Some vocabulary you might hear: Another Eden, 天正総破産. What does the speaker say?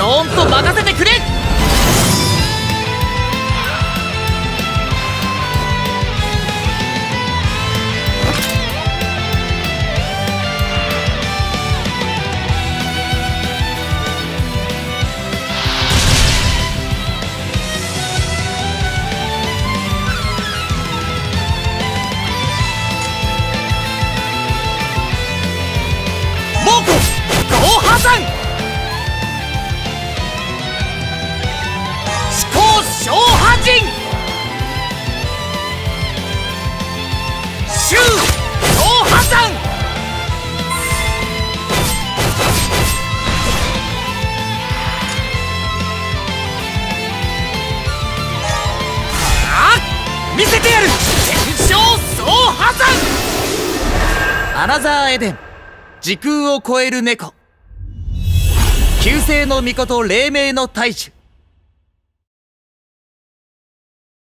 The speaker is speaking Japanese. どーんと任せてくれ。見せてやる。天正総破産。アナザーエデン、時空を超える猫、旧姓の巫女と黎明の大樹。